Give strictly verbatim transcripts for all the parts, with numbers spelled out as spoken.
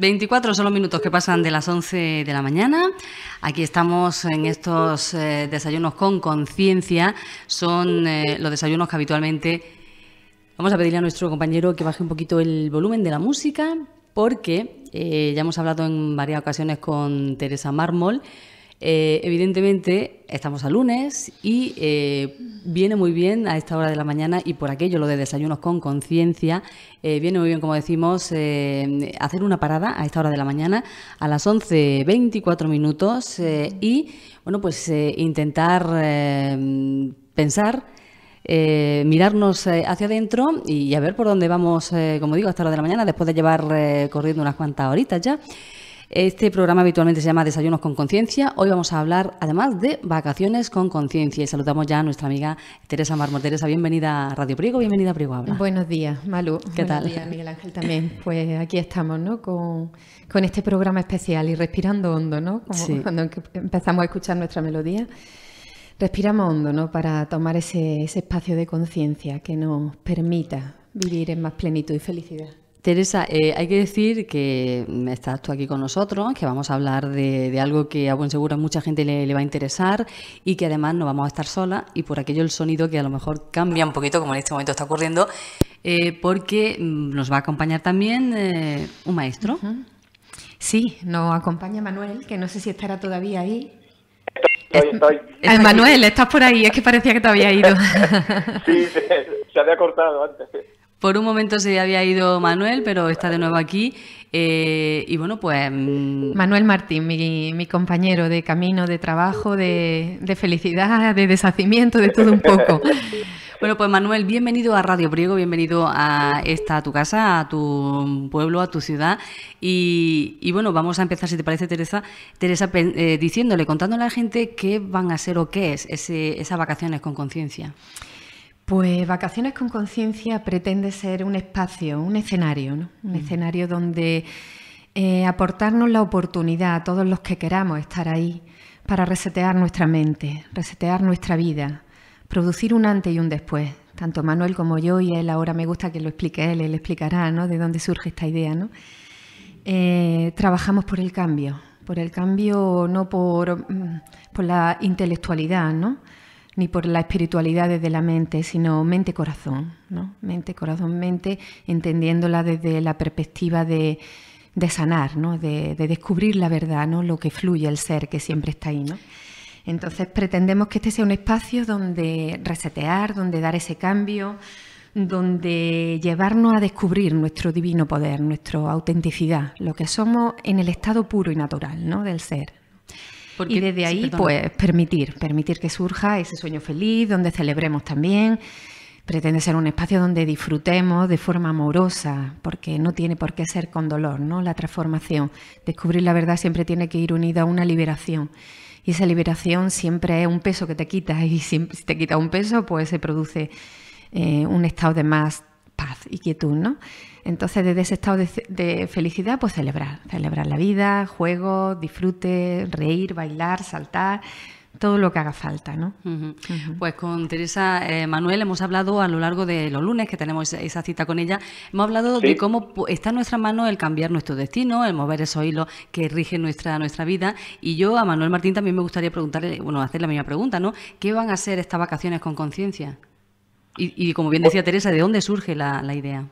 veinticuatro son los minutos que pasan de las once de la mañana. Aquí estamos en estos eh, desayunos con conciencia. Son eh, los desayunos que habitualmente... Vamos a pedirle a nuestro compañero que baje un poquito el volumen de la música, porque eh, ya hemos hablado en varias ocasiones con Teresa Mármol. Eh, evidentemente estamos a lunes y eh, viene muy bien a esta hora de la mañana, y por aquello lo de desayunos con conciencia, eh, viene muy bien, como decimos, eh, hacer una parada a esta hora de la mañana, a las once veinticuatro minutos, eh, y bueno, pues eh, intentar eh, pensar, eh, mirarnos eh, hacia adentro y a ver por dónde vamos, eh, como digo, a esta hora de la mañana, después de llevar eh, corriendo unas cuantas horitas ya. Este programa habitualmente se llama Desayunos con Conciencia. Hoy vamos a hablar, además, de Vacaciones con Conciencia. Y saludamos ya a nuestra amiga Teresa Mármol. Teresa, bienvenida a Radio Priego, bienvenida a Priego Habla. Buenos días, Malú. ¿Qué Buenos tal? Buenos días, Miguel Ángel, también. Pues aquí estamos, ¿no? Con, con este programa especial y respirando hondo, ¿no? Como sí. Cuando empezamos a escuchar nuestra melodía, respiramos hondo, ¿no? Para tomar ese, ese espacio de conciencia que nos permita vivir en más plenitud y felicidad. Teresa, eh, hay que decir que estás tú aquí con nosotros, que vamos a hablar de, de algo que a buen seguro a mucha gente le, le va a interesar, y que además no vamos a estar solas, y por aquello el sonido que a lo mejor cambia un poquito, como en este momento está ocurriendo, eh, porque nos va a acompañar también eh, un maestro. Uh-huh. Sí, nos acompaña Manuel, que no sé si estará todavía ahí. Estoy, estoy. Eh, Manuel, estás por ahí, es que parecía que te había ido. Sí, se, se había cortado antes. Por un momento se había ido Manuel, pero está de nuevo aquí. Eh, y bueno, pues... Manuel Martín, mi, mi compañero de camino, de trabajo, de, de felicidad, de deshacimiento, de todo un poco. Bueno, pues Manuel, bienvenido a Radio Priego, bienvenido a esta a tu casa, a tu pueblo, a tu ciudad. Y, y bueno, vamos a empezar, si te parece, Teresa, Teresa eh, diciéndole, contándole a la gente qué van a ser o qué es ese, esas vacaciones con conciencia. Pues Vacaciones con Conciencia pretende ser un espacio, un escenario, ¿no? Un escenario donde eh, aportarnos la oportunidad a todos los que queramos estar ahí para resetear nuestra mente, resetear nuestra vida, producir un antes y un después. Tanto Manuel como yo y él, ahora me gusta que lo explique él, él explicará, ¿no?, de dónde surge esta idea, ¿no? Eh, trabajamos por el cambio, por el cambio no por, por la intelectualidad, ¿no?, ni por la espiritualidad desde la mente, sino mente-corazón, ¿no? Mente-corazón-mente, entendiéndola desde la perspectiva de, de sanar, ¿no?, de, de descubrir la verdad, ¿no?, lo que fluye, el ser que siempre está ahí, ¿no? Entonces pretendemos que este sea un espacio donde resetear, donde dar ese cambio, donde llevarnos a descubrir nuestro divino poder, nuestra autenticidad, lo que somos en el estado puro y natural, ¿no?, del ser. Porque, y desde ahí, sí, pues, permitir, permitir que surja ese sueño feliz, donde celebremos también. Pretende ser un espacio donde disfrutemos de forma amorosa, porque no tiene por qué ser con dolor, ¿no?, la transformación. Descubrir la verdad siempre tiene que ir unida a una liberación. Y esa liberación siempre es un peso que te quitas, y si te quitas un peso, pues se produce eh, un estado de más paz y quietud, ¿no? Entonces, desde ese estado de, de felicidad, pues celebrar, celebrar la vida, juegos, disfrute, reír, bailar, saltar, todo lo que haga falta, ¿no? Uh-huh. Uh-huh. Pues con Teresa eh, Manuel hemos hablado a lo largo de los lunes, que tenemos esa cita con ella, hemos hablado, ¿sí?, de cómo está en nuestra mano el cambiar nuestro destino, el mover esos hilos que rigen nuestra, nuestra vida. Y yo a Manuel Martín también me gustaría preguntarle, bueno, hacer la misma pregunta, ¿no? ¿Qué van a hacer estas vacaciones con conciencia? Y, y como bien decía Teresa, ¿de dónde surge la, la idea?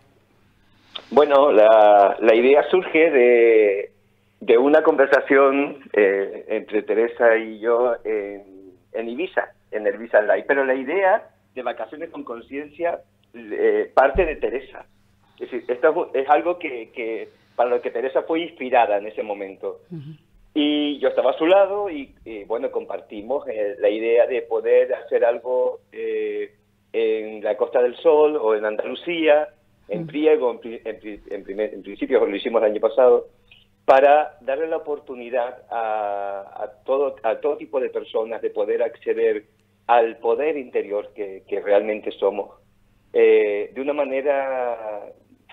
Bueno, la, la idea surge de, de una conversación eh, entre Teresa y yo en, en Ibiza, en el Ibiza Live. Pero la idea de Vacaciones con Conciencia eh, parte de Teresa. Es decir, esto es algo que, que para lo que Teresa fue inspirada en ese momento. Uh-huh. Y yo estaba a su lado y, y bueno, compartimos eh, la idea de poder hacer algo eh, en la Costa del Sol o en Andalucía, en Priego, en, en, en, primer, en principio lo hicimos el año pasado, para darle la oportunidad a, a, todo, a todo tipo de personas de poder acceder al poder interior que, que realmente somos, eh, de una manera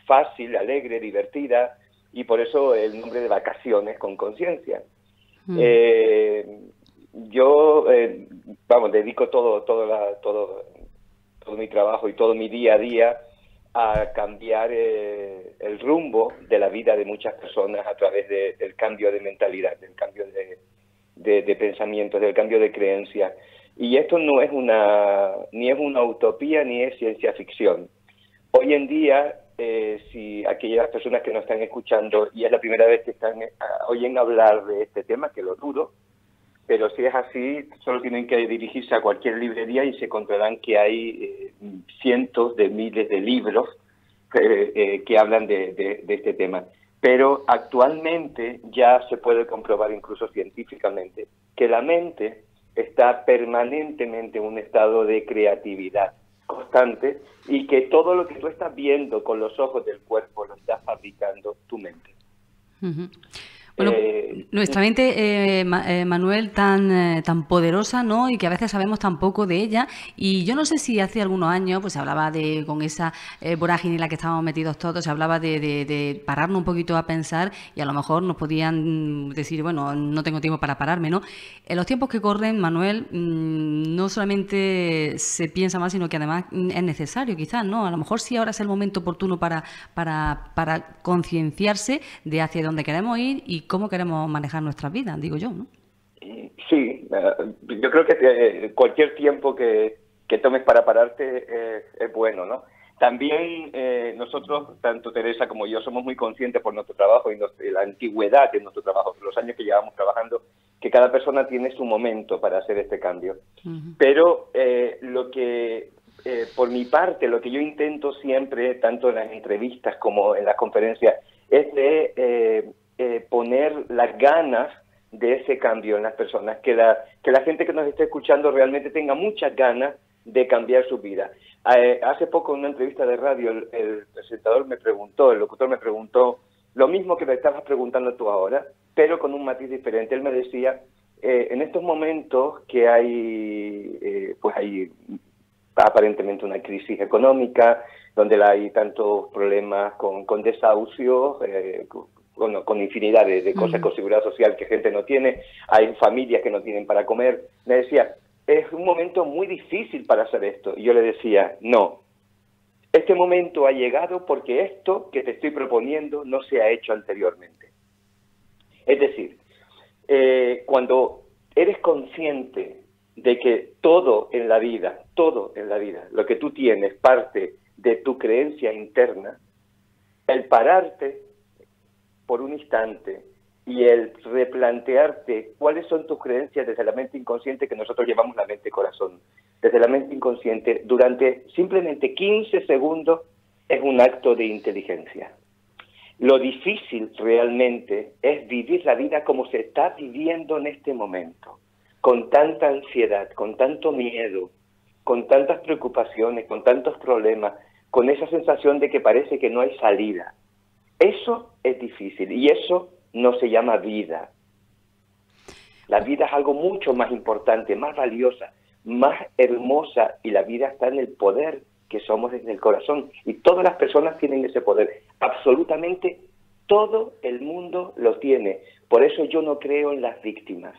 fácil, alegre, divertida, y por eso el nombre de Vacaciones con Conciencia. Mm. Eh, yo, eh, vamos, dedico todo, todo, la, todo, todo mi trabajo y todo mi día a día a cambiar eh, el rumbo de la vida de muchas personas a través de, del cambio de mentalidad, del cambio de, de, de pensamientos, del cambio de creencias. Y esto no es una, ni es una utopía ni es ciencia ficción. Hoy en día, eh, si aquellas personas que nos están escuchando y es la primera vez que están oyen hablar de este tema, que lo dudo, pero si es así, solo tienen que dirigirse a cualquier librería y se encontrarán que hay eh, cientos de miles de libros eh, eh, que hablan de, de, de este tema. Pero actualmente ya se puede comprobar, incluso científicamente, que la mente está permanentemente en un estado de creatividad constante y que todo lo que tú estás viendo con los ojos del cuerpo lo está fabricando tu mente. Uh-huh. Bueno, eh, nuestra mente, eh, Ma- eh, Manuel, tan eh, tan poderosa, ¿no? Y que a veces sabemos tan poco de ella. Y yo no sé si hace algunos años, pues se hablaba de, con esa eh, vorágine en la que estábamos metidos todos, se hablaba de, de, de pararnos un poquito a pensar y a lo mejor nos podían decir, bueno, no tengo tiempo para pararme, ¿no? En los tiempos que corren, Manuel, mmm, no solamente se piensa más, sino que además es necesario, quizás, ¿no? A lo mejor sí ahora es el momento oportuno para, para, para concienciarse de hacia dónde queremos ir y cómo queremos manejar nuestras vidas, digo yo, ¿no? Sí, yo creo que cualquier tiempo que, que tomes para pararte es, es bueno, ¿no? También eh, nosotros, tanto Teresa como yo, somos muy conscientes por nuestro trabajo y nuestra, la antigüedad de nuestro trabajo, por los años que llevamos trabajando, que cada persona tiene su momento para hacer este cambio. Uh-huh. Pero eh, lo que, eh, por mi parte, lo que yo intento siempre, tanto en las entrevistas como en las conferencias, es de... Eh, Eh, poner las ganas de ese cambio en las personas, que la, que la gente que nos esté escuchando realmente tenga muchas ganas de cambiar su vida. Eh, hace poco en una entrevista de radio el, el presentador me preguntó, el locutor me preguntó lo mismo que me estabas preguntando tú ahora, pero con un matiz diferente. Él me decía, eh, en estos momentos que hay, eh, pues hay aparentemente una crisis económica, donde hay tantos problemas con, con desahucios, eh, Bueno, con infinidad de, de cosas con seguridad social que gente no tiene, hay familias que no tienen para comer. Me decía, es un momento muy difícil para hacer esto. Y yo le decía, no, este momento ha llegado porque esto que te estoy proponiendo no se ha hecho anteriormente. Es decir, eh, cuando eres consciente de que todo en la vida, todo en la vida, lo que tú tienes parte de tu creencia interna, el pararte por un instante y el replantearte cuáles son tus creencias desde la mente inconsciente, que nosotros llamamos la mente-corazón, desde la mente inconsciente, durante simplemente quince segundos, es un acto de inteligencia. Lo difícil realmente es vivir la vida como se está viviendo en este momento, con tanta ansiedad, con tanto miedo, con tantas preocupaciones, con tantos problemas, con esa sensación de que parece que no hay salida. Eso es difícil y eso no se llama vida. La vida es algo mucho más importante, más valiosa, más hermosa, y la vida está en el poder que somos desde el corazón. Y todas las personas tienen ese poder. Absolutamente todo el mundo lo tiene. Por eso yo no creo en las víctimas.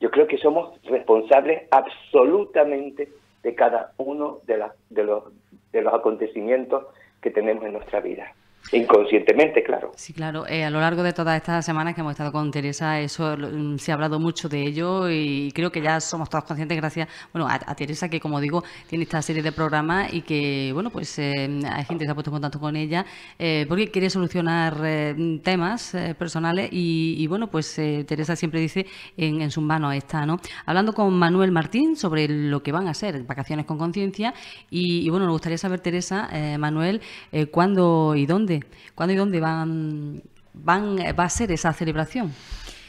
Yo creo que somos responsables absolutamente de cada uno de, la, de, los, de los acontecimientos que tenemos en nuestra vida. Inconscientemente, claro. Sí, claro. Eh, a lo largo de todas estas semanas que hemos estado con Teresa, eso lo, se ha hablado mucho de ello y creo que ya somos todos conscientes, gracias, bueno, a, a Teresa, que como digo, tiene esta serie de programas y que, bueno, pues eh, hay gente que se ha puesto en contacto con ella eh, porque quiere solucionar eh, temas eh, personales y, y, bueno, pues eh, Teresa siempre dice en, en sus manos está, ¿no? Hablando con Manuel Martín sobre lo que van a hacer Vacaciones con Conciencia y, y, bueno, nos gustaría saber, Teresa, eh, Manuel, eh, cuándo y dónde ¿Cuándo y dónde van, van, va a ser esa celebración?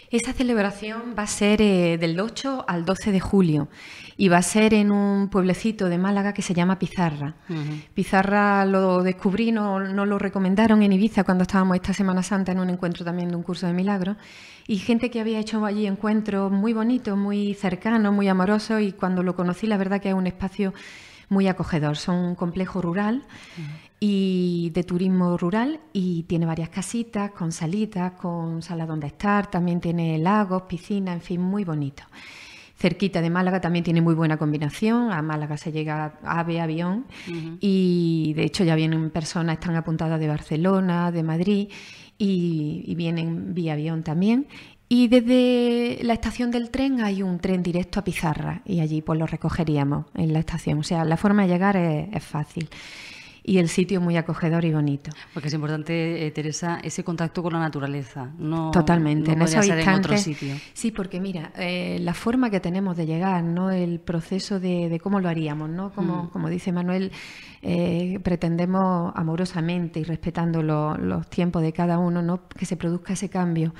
Esa celebración va a ser eh, del ocho al doce de julio y va a ser en un pueblecito de Málaga que se llama Pizarra. Uh-huh. Pizarra lo descubrí, no, no lo recomendaron en Ibiza cuando estábamos esta Semana Santa en un encuentro también de un curso de milagros. Y gente que había hecho allí encuentros muy bonitos, muy cercanos, muy amorosos, y cuando lo conocí la verdad que es un espacio muy acogedor. Es un complejo rural. Uh-huh. Y de turismo rural, y tiene varias casitas con salitas, con salas donde estar, también tiene lagos, piscinas, en fin, muy bonito. cerquita de Málaga, también tiene muy buena combinación. A Málaga se llega AVE, avión, uh-huh. y de hecho ya vienen personas, están apuntadas de Barcelona, de Madrid, y, y vienen vía avión también. Y desde la estación del tren hay un tren directo a Pizarra y allí pues lo recogeríamos en la estación. O sea, la forma de llegar es, es fácil. Y el sitio muy acogedor y bonito. Porque es importante, eh, Teresa, ese contacto con la naturaleza. No, totalmente. No en esos instantes, en otro sitio. Sí, porque mira, eh, la forma que tenemos de llegar, no, el proceso de, de cómo lo haríamos, no, como, mm. como dice Manuel, eh, pretendemos amorosamente y respetando lo, los tiempos de cada uno, no, que se produzca ese cambio.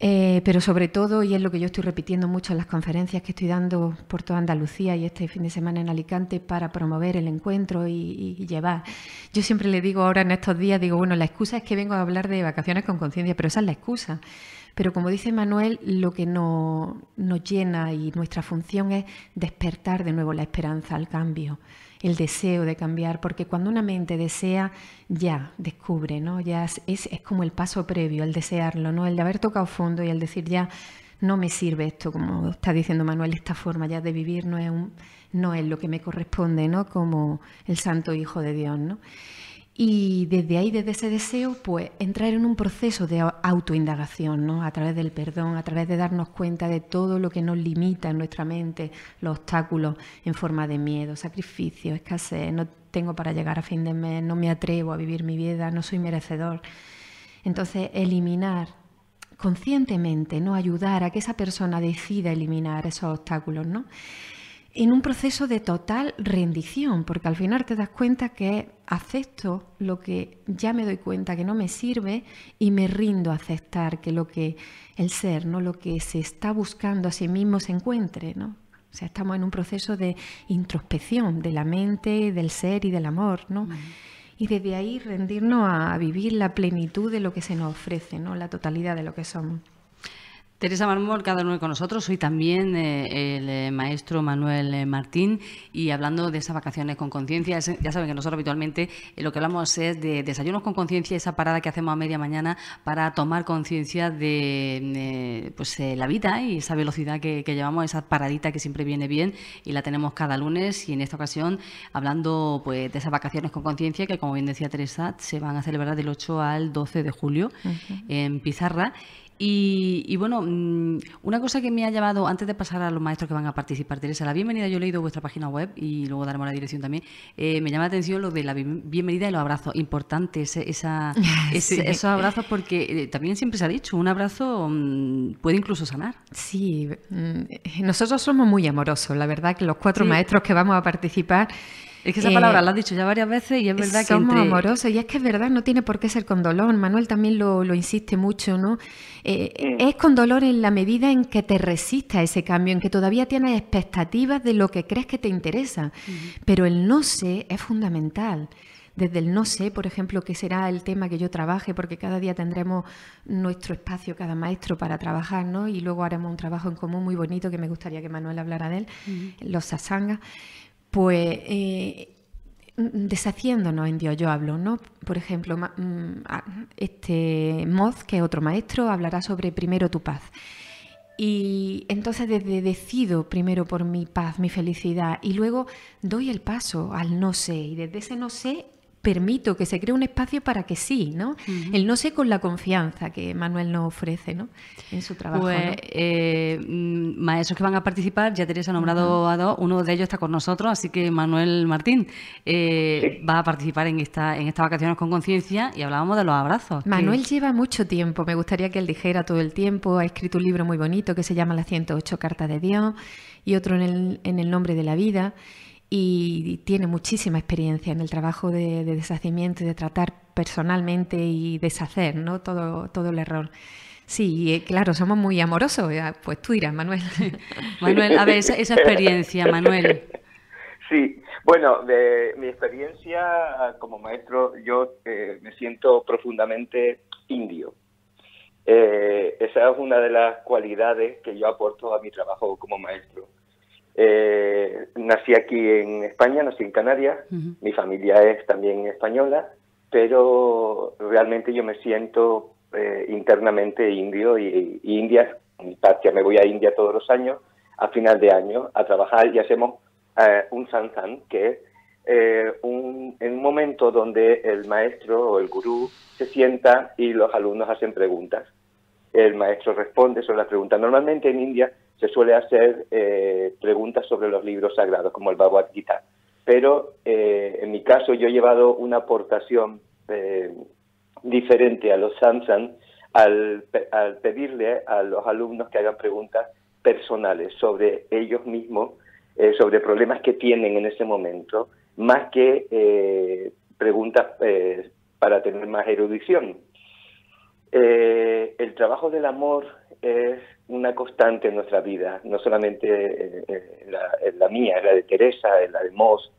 Eh, pero sobre todo, y es lo que yo estoy repitiendo mucho en las conferencias que estoy dando por toda Andalucía y este fin de semana en Alicante para promover el encuentro y, y llevar. Yo siempre le digo ahora en estos días, digo, bueno, la excusa es que vengo a hablar de vacaciones con conciencia, pero esa es la excusa. Pero como dice Manuel, lo que no, nos llena y nuestra función es despertar de nuevo la esperanza al cambio, el deseo de cambiar, porque cuando una mente desea, ya descubre, ¿no? Ya es, es como el paso previo, el desearlo, ¿no? El de haber tocado fondo y el decir ya no me sirve esto, como está diciendo Manuel, esta forma ya de vivir no es, un, no es lo que me corresponde, ¿no? Como el santo hijo de Dios, ¿no? Y desde ahí, desde ese deseo, pues entrar en un proceso de autoindagación, ¿no? A través del perdón, a través de darnos cuenta de todo lo que nos limita en nuestra mente, los obstáculos en forma de miedo, sacrificio, escasez, no tengo para llegar a fin de mes, no me atrevo a vivir mi vida, no soy merecedor. Entonces, eliminar conscientemente, ¿no? Ayudar a que esa persona decida eliminar esos obstáculos, ¿no? En un proceso de total rendición, porque al final te das cuenta que acepto lo que ya me doy cuenta que no me sirve y me rindo a aceptar que lo que el ser, ¿no? Lo que se está buscando a sí mismo se encuentre, ¿no? O sea, estamos en un proceso de introspección de la mente, del ser y del amor, ¿no? Uh-huh. Y desde ahí rendirnos a vivir la plenitud de lo que se nos ofrece, ¿no? La totalidad de lo que somos. Teresa Mármol, cada uno con nosotros, hoy también eh, el eh, maestro Manuel eh, Martín, y hablando de esas vacaciones con conciencia. Ya saben que nosotros habitualmente eh, lo que hablamos es de desayunos con conciencia, esa parada que hacemos a media mañana para tomar conciencia de eh, pues, eh, la vida y esa velocidad que, que llevamos, esa paradita que siempre viene bien y la tenemos cada lunes, y en esta ocasión hablando pues de esas vacaciones con conciencia que, como bien decía Teresa, se van a celebrar del ocho al doce de julio uh-huh. en Pizarra. Y, y bueno, una cosa que me ha llevado, antes de pasar a los maestros que van a participar, Teresa, la bienvenida, yo he leído vuestra página web y luego daremos la dirección también, eh, me llama la atención lo de la bienvenida y los abrazos, importante ese, esa, ese, sí. esos abrazos, porque eh, también siempre se ha dicho, un abrazo um, puede incluso sanar. Sí, nosotros somos muy amorosos, la verdad que los cuatro sí. maestros que vamos a participar. Es que esa palabra eh, la has dicho ya varias veces y es verdad que somos entre... amorosos, y es que es verdad, no tiene por qué ser con dolor. Manuel también lo, lo insiste mucho, ¿no? Eh, sí. Es con dolor en la medida en que te resistas a ese cambio, en que todavía tienes expectativas de lo que crees que te interesa. Uh-huh. Pero el no sé es fundamental. Desde el no sé, por ejemplo, que será el tema que yo trabaje, porque cada día tendremos nuestro espacio, cada maestro, para trabajar, ¿no? Y luego haremos un trabajo en común muy bonito que me gustaría que Manuel hablara de él, uh-huh. los satsangas. Pues eh, deshaciéndonos en Dios, yo hablo, ¿no? Por ejemplo, este Moz, que es otro maestro, hablará sobre primero tu paz. Y entonces desde decido primero por mi paz, mi felicidad, y luego doy el paso al no sé, y desde ese no sé permito que se cree un espacio para que sí, ¿no? Uh-huh. El no sé con la confianza que Manuel nos ofrece, ¿no? En su trabajo. Pues, ¿no? eh, maestros que van a participar, ya Teresa ha nombrado uh-huh. a dos, uno de ellos está con nosotros, así que Manuel Martín eh, sí. va a participar en esta en estas vacaciones con conciencia, y hablábamos de los abrazos. Manuel que... lleva mucho tiempo, me gustaría que él dijera todo el tiempo, ha escrito un libro muy bonito que se llama Las ciento ocho cartas de Dios, y otro en el, en el nombre de la vida. Y tiene muchísima experiencia en el trabajo de, de deshacimiento y de tratar personalmente y deshacer, ¿no? todo, todo el error. Sí, claro, somos muy amorosos. Pues tú dirás, Manuel. Manuel, a ver, esa, esa experiencia, Manuel. Sí, bueno, de mi experiencia como maestro, yo eh, me siento profundamente indio. Eh, esa es una de las cualidades que yo aporto a mi trabajo como maestro. Eh, nací aquí en España, nací en Canarias, uh-huh. mi familia es también española, pero realmente yo me siento eh, internamente indio, y, y India, mi patria, me voy a India todos los años a final de año a trabajar y hacemos eh, un satsang, que es eh, un, un momento donde el maestro o el gurú se sienta y los alumnos hacen preguntas. El maestro responde sobre las preguntas. Normalmente en India se suele hacer eh, preguntas sobre los libros sagrados, como el Bhagavad Gita. Pero eh, en mi caso yo he llevado una aportación eh, diferente a los satsang al, al pedirle a los alumnos que hagan preguntas personales sobre ellos mismos, eh, sobre problemas que tienen en ese momento, más que eh, preguntas eh, para tener más erudición. Eh, el trabajo del amor es una constante en nuestra vida, no solamente en la, en la mía, en la de Teresa, en la de Moz.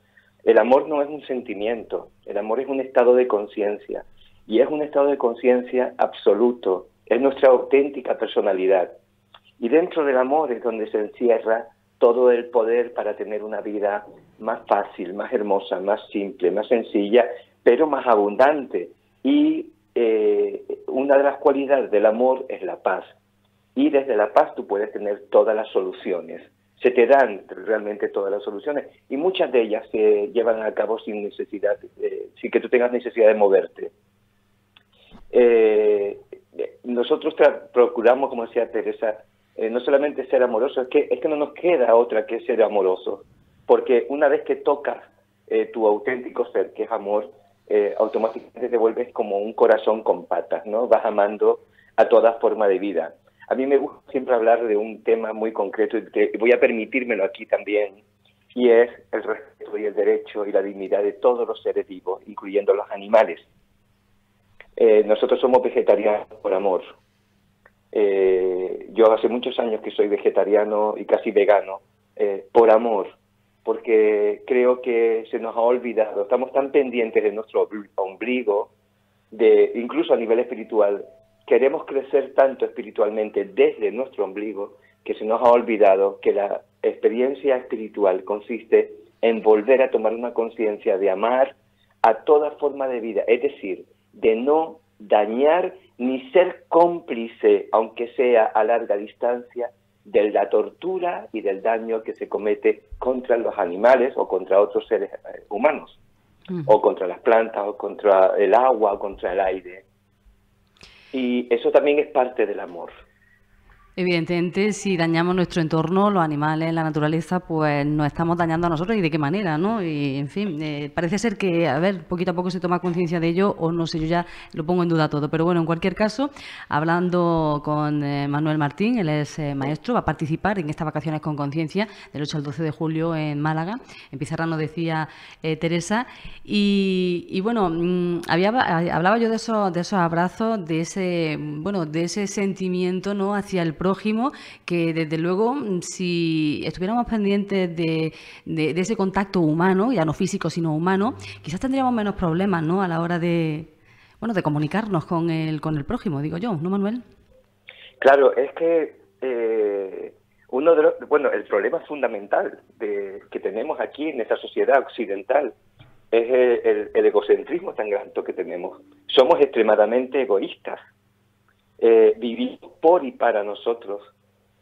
El amor no es un sentimiento, el amor es un estado de conciencia, y es un estado de conciencia absoluto, es nuestra auténtica personalidad. Y dentro del amor es donde se encierra todo el poder para tener una vida más fácil, más hermosa, más simple, más sencilla, pero más abundante. Y Eh, una de las cualidades del amor es la paz, y desde la paz tú puedes tener todas las soluciones, se te dan realmente todas las soluciones, y muchas de ellas se llevan a cabo sin necesidad, eh, sin que tú tengas necesidad de moverte. Eh, nosotros procuramos, como decía Teresa, eh, no solamente ser amorosos, es que, es que no nos queda otra que ser amorosos, porque una vez que tocas eh, tu auténtico ser, que es amor, Eh, automáticamente te vuelves como un corazón con patas, ¿no? Vas amando a toda forma de vida. A mí me gusta siempre hablar de un tema muy concreto, y que voy a permitírmelo aquí también, y es el respeto y el derecho y la dignidad de todos los seres vivos, incluyendo los animales. Eh, nosotros somos vegetarianos por amor. Eh, yo hace muchos años que soy vegetariano y casi vegano, eh, por amor, porque creo que se nos ha olvidado, estamos tan pendientes de nuestro ombligo, de, incluso a nivel espiritual, queremos crecer tanto espiritualmente desde nuestro ombligo, que se nos ha olvidado que la experiencia espiritual consiste en volver a tomar una conciencia de amar a toda forma de vida, es decir, de no dañar ni ser cómplice, aunque sea a larga distancia, de la tortura y del daño que se comete contra los animales o contra otros seres humanos, mm. o contra las plantas, o contra el agua, o contra el aire. Y eso también es parte del amor. Evidentemente, si dañamos nuestro entorno, los animales, la naturaleza, pues nos estamos dañando a nosotros, y de qué manera, ¿no? Y, en fin, eh, parece ser que, a ver, poquito a poco se toma conciencia de ello, o no sé, yo ya lo pongo en duda todo. Pero bueno, en cualquier caso, hablando con eh, Manuel Martín, él es eh, maestro, va a participar en estas Vacaciones con Conciencia del ocho al doce de julio en Málaga, en Pizarra, nos decía eh, Teresa. Y, y bueno, había, hablaba yo de esos, de esos abrazos, de ese, bueno, de ese sentimiento, ¿no?, hacia el prójimo, que desde luego, si estuviéramos pendientes de, de, de ese contacto humano, ya no físico sino humano, quizás tendríamos menos problemas, ¿no?, a la hora de, bueno, de comunicarnos con el, con el prójimo, digo yo, ¿no, Manuel? Claro, es que eh, uno de los, bueno, el problema fundamental de, que tenemos aquí en esta sociedad occidental es el, el, el egocentrismo tan grande que tenemos. Somos extremadamente egoístas. Eh, vivir por y para nosotros.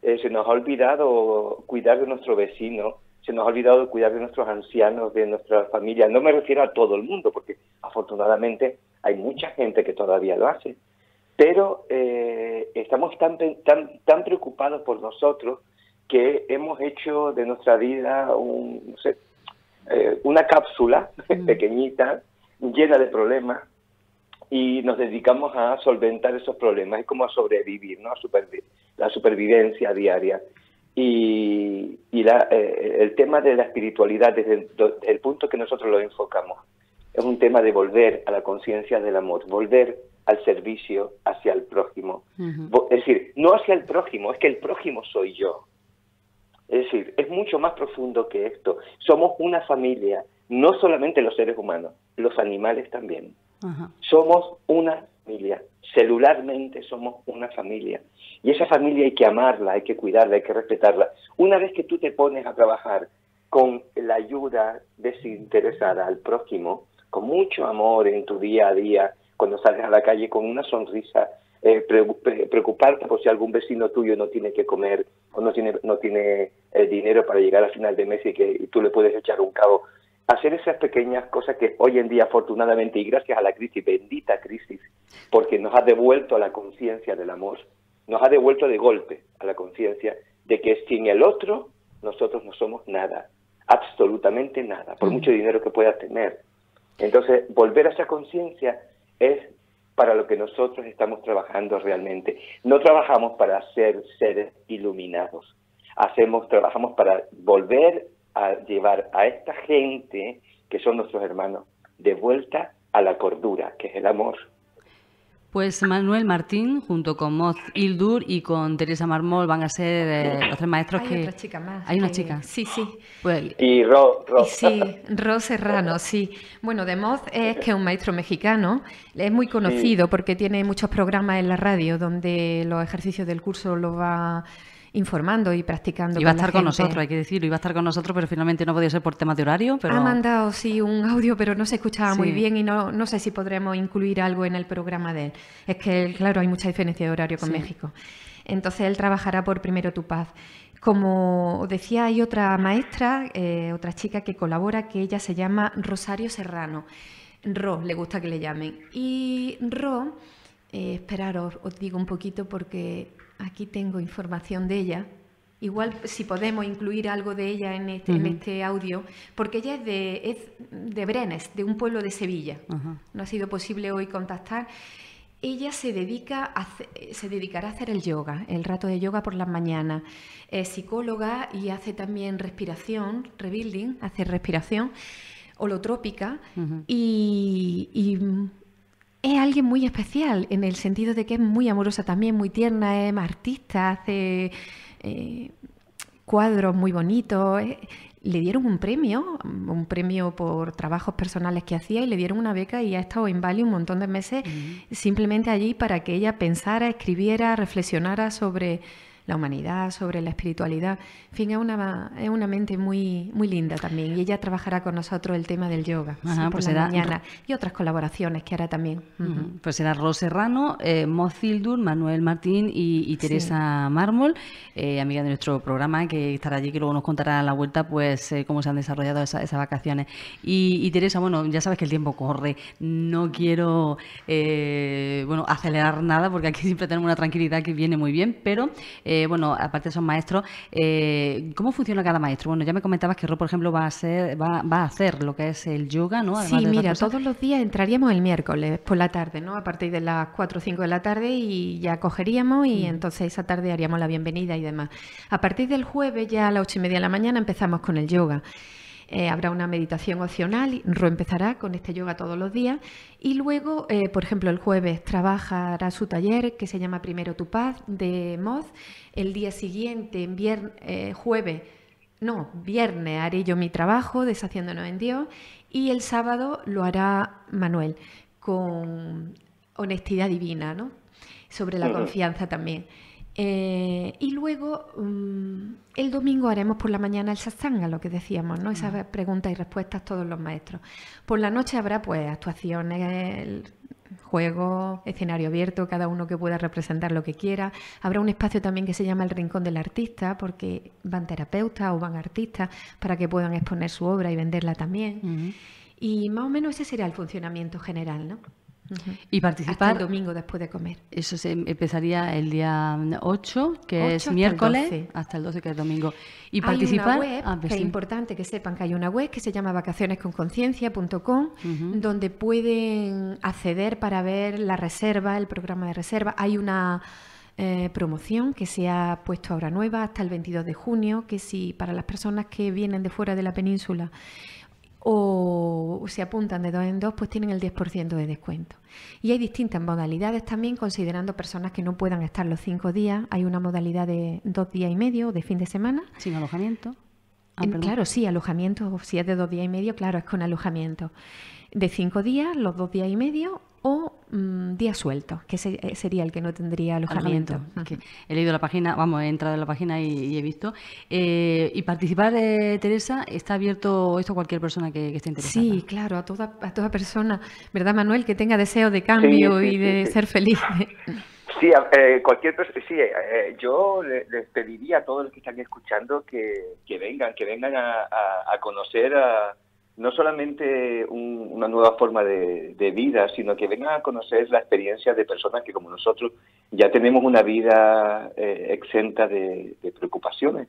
Eh, se nos ha olvidado cuidar de nuestro vecino, se nos ha olvidado cuidar de nuestros ancianos, de nuestra familia. No me refiero a todo el mundo, porque afortunadamente hay mucha gente que todavía lo hace. Pero eh, estamos tan, tan, tan preocupados por nosotros que hemos hecho de nuestra vida un, no sé, eh, una cápsula mm. pequeñita, llena de problemas, y nos dedicamos a solventar esos problemas. Es como a sobrevivir, ¿no? A supervi- la supervivencia diaria. Y, y la, eh, el tema de la espiritualidad, desde el, desde el punto que nosotros lo enfocamos, es un tema de volver a la conciencia del amor, volver al servicio hacia el prójimo. Uh-huh. Es decir, no hacia el prójimo, es que el prójimo soy yo. Es decir, es mucho más profundo que esto. Somos una familia, no solamente los seres humanos, los animales también. Ajá. Somos una familia, celularmente somos una familia, y esa familia hay que amarla, hay que cuidarla, hay que respetarla. Una vez que tú te pones a trabajar con la ayuda desinteresada al prójimo, con mucho amor en tu día a día, cuando sales a la calle con una sonrisa, eh, preocuparte por si algún vecino tuyo no tiene que comer, o no tiene, no tiene el dinero para llegar a final de mes y que y tú le puedes echar un cabo. Hacer esas pequeñas cosas que hoy en día, afortunadamente, y gracias a la crisis, bendita crisis, porque nos ha devuelto a la conciencia del amor, nos ha devuelto de golpe a la conciencia de que sin el otro nosotros no somos nada, absolutamente nada, por mucho dinero que puedas tener. Entonces, volver a esa conciencia es para lo que nosotros estamos trabajando realmente. No trabajamos para ser seres iluminados, hacemos trabajamos para volver a llevar a esta gente, que son nuestros hermanos, de vuelta a la cordura, que es el amor. Pues Manuel Martín, junto con Moz Hildur y con Teresa Mármol, van a ser eh, los tres maestros. Hay que... Hay otra chica más. Hay una eh, chica. Sí, sí. Pues... Y Ro, Ro. Y sí, Ro Serrano, sí. Bueno, de Moz es que es un maestro mexicano, es muy conocido, sí, porque tiene muchos programas en la radio donde los ejercicios del curso los va informando y practicando. Iba a estar con nosotros, hay que decirlo, iba a estar con nosotros, pero finalmente no podía ser por temas de horario. Pero... Ha mandado, sí, un audio, pero no se escuchaba sí. muy bien y no, no sé si podremos incluir algo en el programa de él. Es que, claro, hay mucha diferencia de horario con sí. México. Entonces, él trabajará por Primero tu Paz. Como decía, hay otra maestra, eh, otra chica que colabora, que ella se llama Rosario Serrano. Ro, le gusta que le llamen. Y Ro, eh, esperaros, os digo un poquito porque... Aquí tengo información de ella. Igual si podemos incluir algo de ella en este, uh-huh. en este audio, porque ella es de, es de Brenes, de un pueblo de Sevilla. Uh-huh. No ha sido posible hoy contactar. Ella se, dedica a, se dedicará a hacer el yoga, el rato de yoga por las mañanas. Es psicóloga y hace también respiración, rebuilding, hace respiración holotrópica uh-huh. y... y es alguien muy especial en el sentido de que es muy amorosa también, muy tierna, es artista, hace eh, cuadros muy bonitos. Eh. Le dieron un premio, un premio por trabajos personales que hacía y le dieron una beca y ha estado en Bali un montón de meses uh-huh. simplemente allí para que ella pensara, escribiera, reflexionara sobre la humanidad, sobre la espiritualidad. En fin, es una, es una mente muy, muy linda también. Y ella trabajará con nosotros el tema del yoga. Ajá, sí, pues por la mañana. Y otras colaboraciones que hará también. Uh -huh. Pues será Ros Serrano, eh, Moz Hildur, Manuel Martín y, y Teresa sí. Mármol, eh, amiga de nuestro programa, que estará allí, que luego nos contará a la vuelta pues eh, cómo se han desarrollado esa, esas vacaciones. Y, y Teresa, bueno, ya sabes que el tiempo corre. No quiero eh, bueno, acelerar nada porque aquí siempre tenemos una tranquilidad que viene muy bien, pero... Eh, Eh, bueno, aparte de esos maestros, eh, ¿cómo funciona cada maestro? Bueno, ya me comentabas que Ro, por ejemplo, va a, ser, va, va a hacer lo que es el yoga, ¿no? Además sí, mira, todos los días entraríamos el miércoles por la tarde, ¿no? A partir de las cuatro o cinco de la tarde y ya cogeríamos y mm. entonces esa tarde haríamos la bienvenida y demás. A partir del jueves, ya a las ocho y media de la mañana, empezamos con el yoga. Eh, habrá una meditación opcional, Ro empezará con este yoga todos los días y luego, eh, por ejemplo, el jueves trabajará su taller que se llama Primero tu Paz de Moz. El día siguiente, vier eh, jueves, no, viernes haré yo mi trabajo Deshaciéndonos en Dios y el sábado lo hará Manuel con Honestidad Divina, ¿no? Sobre la confianza también. Eh, y luego um, el domingo haremos por la mañana el satsanga, lo que decíamos, ¿no? Esas preguntas y respuestas todos los maestros. Por la noche habrá pues actuaciones, juegos, escenario abierto, cada uno que pueda representar lo que quiera. Habrá un espacio también que se llama el Rincón del Artista, porque van terapeutas o van artistas para que puedan exponer su obra y venderla también. Uh-huh. Y más o menos ese será el funcionamiento general, ¿no? Uh-huh. Y participar hasta el domingo después de comer. Eso se empezaría el día ocho, que ocho es miércoles, hasta el, hasta el doce, que es domingo. Y hay participar. Una web, ah, pues que sí. Es importante que sepan que hay una web que se llama vacaciones con conciencia punto com, uh-huh. donde pueden acceder para ver la reserva, el programa de reserva. Hay una eh, promoción que se ha puesto ahora nueva hasta el veintidós de junio, que si para las personas que vienen de fuera de la península o se apuntan de dos en dos, pues tienen el diez por ciento de descuento. Y hay distintas modalidades también, considerando personas que no puedan estar los cinco días. Hay una modalidad de dos días y medio, de fin de semana. Sin alojamiento. Ah, eh, claro, sí, alojamiento. Si es de dos días y medio, claro, es con alojamiento. De cinco días, los dos días y medio, o mmm, día suelto, que se, eh, sería el que no tendría alojamiento. alojamiento. Okay. He leído la página, vamos, he entrado en la página y, y he visto. Eh, y participar, eh, Teresa, ¿está abierto esto a cualquier persona que, que esté interesada? Sí, claro, a toda, a toda persona, ¿verdad, Manuel? Que tenga deseo de cambio sí, sí, y de sí, sí. ser feliz. Sí, eh, cualquier persona, sí, eh, yo les le pediría a todos los que están escuchando que, que vengan, que vengan a, a, a conocer a, no solamente un, una nueva forma de, de vida, sino que vengan a conocer la experiencia de personas que, como nosotros, ya tenemos una vida eh, exenta de, de preocupaciones,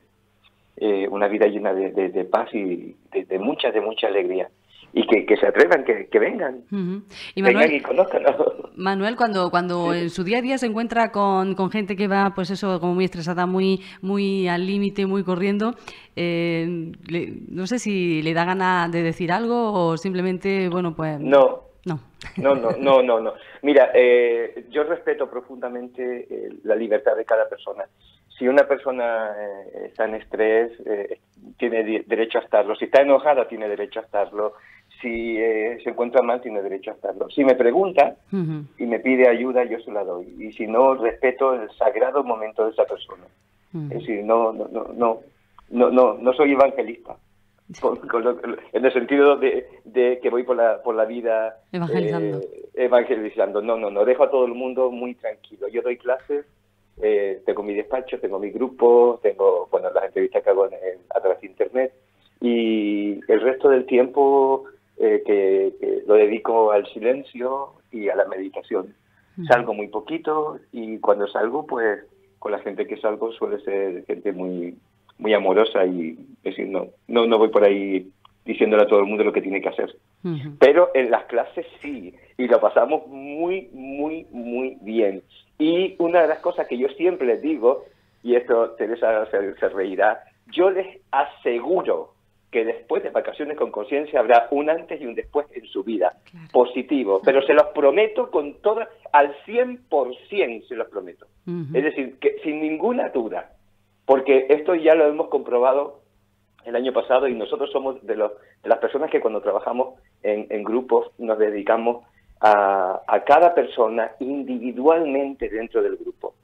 eh, una vida llena de, de, de paz y de, de mucha, de mucha alegría. Y que, que se atrevan, que, que vengan, uh-huh. y Manuel, vengan y conozcanlo. Manuel, cuando, cuando sí. en su día a día se encuentra con, con gente que va, pues eso, como muy estresada, muy muy al límite, muy corriendo, eh, le, no sé si le da ganas de decir algo o simplemente, bueno, pues... No, no, no, no, no, no. no. Mira, eh, yo respeto profundamente eh, la libertad de cada persona. Si una persona eh, está en estrés, eh, tiene derecho a estarlo. Si está enojada, tiene derecho a estarlo. Si eh, se encuentra mal, tiene derecho a estarlo. Si me pregunta uh-huh. y me pide ayuda, yo se la doy. Y si no, respeto el sagrado momento de esa persona. Uh-huh. Es decir, no, no, no, no, no, no, no soy evangelista. Por, con lo, en el sentido de, de que voy por la, por la vida evangelizando. Eh, evangelizando. No, no, no. Dejo a todo el mundo muy tranquilo. Yo doy clases. Eh, tengo mi despacho, tengo mi grupo, tengo bueno, las entrevistas que hago en, en, a través de Internet, y el resto del tiempo eh, que, que lo dedico al silencio y a la meditación. Salgo muy poquito y cuando salgo, pues con la gente que salgo suele ser gente muy muy amorosa y es decir, no, no, no voy por ahí diciéndole a todo el mundo lo que tiene que hacer. Uh-huh. Pero en las clases sí, y lo pasamos muy, muy, muy bien. Y una de las cosas que yo siempre les digo, y esto Teresa se, se reirá, yo les aseguro que después de Vacaciones con Conciencia habrá un antes y un después en su vida, claro. positivo. Uh-huh. Pero se los prometo con todo, al cien por ciento se los prometo. Uh-huh. Es decir, que sin ninguna duda, porque esto ya lo hemos comprobado el año pasado, y nosotros somos de, los, de las personas que cuando trabajamos en, en grupos nos dedicamos a, a cada persona individualmente dentro del grupo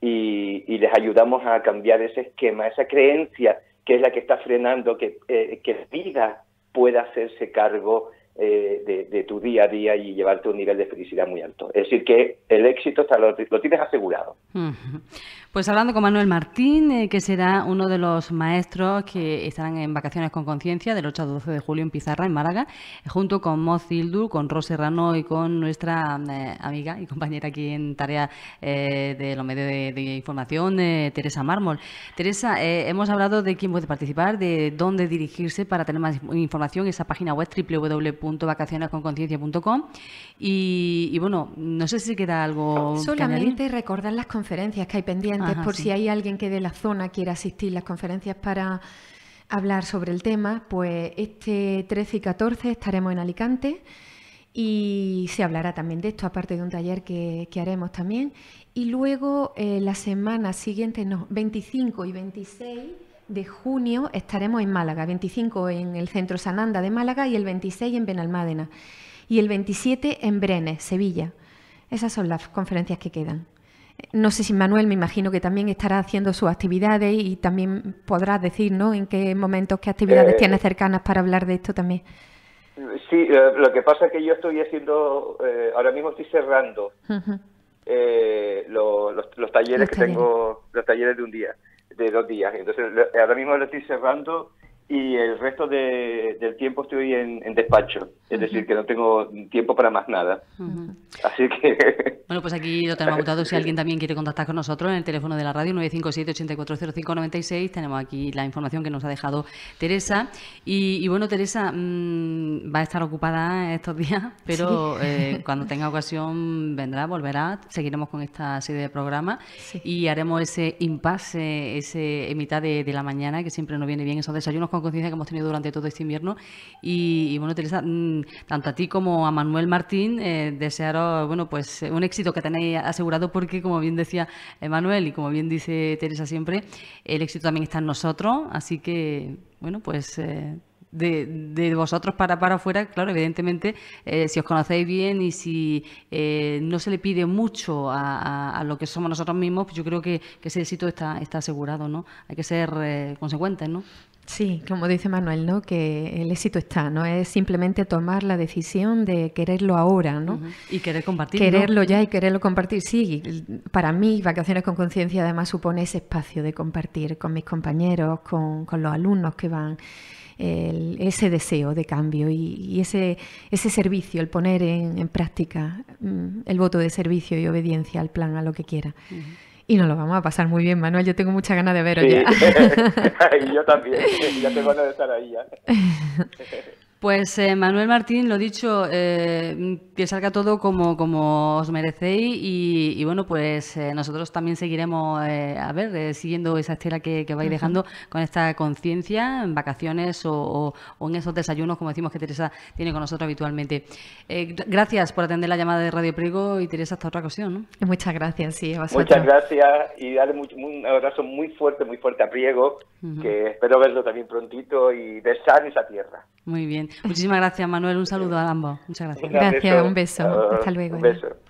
y, y les ayudamos a cambiar ese esquema, esa creencia que es la que está frenando que, eh, que vida pueda hacerse cargo eh, de, de tu día a día y llevarte un nivel de felicidad muy alto. Es decir, que el éxito está, lo, lo tienes asegurado. Mm-hmm. Pues hablando con Manuel Martín, eh, que será uno de los maestros que estarán en Vacaciones con Conciencia del ocho al doce de julio en Pizarra, en Málaga, junto con Moz Hildur, con Rosario Serrano y con nuestra eh, amiga y compañera aquí en tarea eh, de los medios de, de información, eh, Teresa Mármol. Teresa, eh, hemos hablado de quién puede participar, de dónde dirigirse para tener más información, esa página web doble u doble u doble u punto vacaciones con conciencia punto com y, y bueno, no sé si queda algo. Solamente que recordar las conferencias que hay pendientes. Ajá, por sí. si hay alguien que de la zona quiera asistir a las conferencias para hablar sobre el tema, pues este trece y catorce estaremos en Alicante y se hablará también de esto, aparte de un taller que, que haremos también. Y luego eh, la semana siguiente, no, veinticinco y veintiséis de junio estaremos en Málaga, veinticinco en el Centro Sananda de Málaga y el veintiséis en Benalmádena y el veintisiete en Brenes, Sevilla. Esas son las conferencias que quedan. No sé si Manuel, me imagino que también estará haciendo sus actividades y también podrás decir, ¿no?, en qué momentos, qué actividades eh, tienes cercanas para hablar de esto también. Sí, lo que pasa es que yo estoy haciendo, eh, ahora mismo estoy cerrando uh-huh. eh, lo, los, los talleres los que talleres. tengo, los talleres de un día, de dos días. Entonces, lo, ahora mismo lo estoy cerrando y el resto de, del tiempo estoy en, en despacho, es decir, que no tengo tiempo para más nada. Uh-huh. Así que... Bueno, pues aquí lo tenemos apuntado, si alguien también quiere contactar con nosotros en el teléfono de la radio nueve cinco siete, ocho cuatro cero cinco, nueve seis, tenemos aquí la información que nos ha dejado Teresa. Y, y bueno, Teresa mmm, va a estar ocupada estos días, pero sí. eh, cuando tenga ocasión vendrá, volverá, seguiremos con esta serie de programas sí. y haremos ese impasse, ese en mitad de, de la mañana, que siempre nos viene bien esos desayunos con conciencia que hemos tenido durante todo este invierno. Y, y bueno, Teresa, tanto a ti como a Manuel Martín, eh, desearos bueno, pues, un éxito que tenéis asegurado, porque como bien decía Manuel y como bien dice Teresa siempre, el éxito también está en nosotros, así que bueno, pues eh, de, de vosotros para para afuera, claro, evidentemente, eh, si os conocéis bien y si eh, no se le pide mucho a, a, a lo que somos nosotros mismos, pues yo creo que, que ese éxito está, está asegurado, ¿no? Hay que ser eh, consecuentes, ¿no? Sí, como dice Manuel, ¿no? Que el éxito está, no es simplemente tomar la decisión de quererlo ahora, ¿no? Uh-huh. Y querer compartirlo. Quererlo, ¿no? Ya, y quererlo compartir. Sí, para mí Vacaciones con Conciencia además supone ese espacio de compartir con mis compañeros, con, con los alumnos que van, el, ese deseo de cambio y, y ese, ese servicio, el poner en, en práctica el voto de servicio y obediencia al plan, a lo que quiera. Uh-huh. Y nos lo vamos a pasar muy bien, Manuel. Yo tengo muchas ganas de veros, sí, ya. Y yo también. Ya tengo ganas de estar ahí ya. Pues eh, Manuel Martín, lo dicho, eh, que salga todo como, como os merecéis. Y, y bueno, pues eh, nosotros también seguiremos, eh, a ver, eh, siguiendo esa estela que, que vais dejando con esta conciencia en vacaciones o, o, o en esos desayunos, como decimos, que Teresa tiene con nosotros habitualmente. Eh, gracias por atender la llamada de Radio Priego y, Teresa, hasta otra ocasión, ¿no? Muchas gracias, sí, a vosotros. Muchas gracias y darle muy, un abrazo muy fuerte, muy fuerte a Priego, uh-huh, que espero verlo también prontito y besar esa tierra. Muy bien. Muchísimas gracias, Manuel. Un saludo a ambos. Muchas gracias. Gracias, un beso. Hasta luego. Un beso.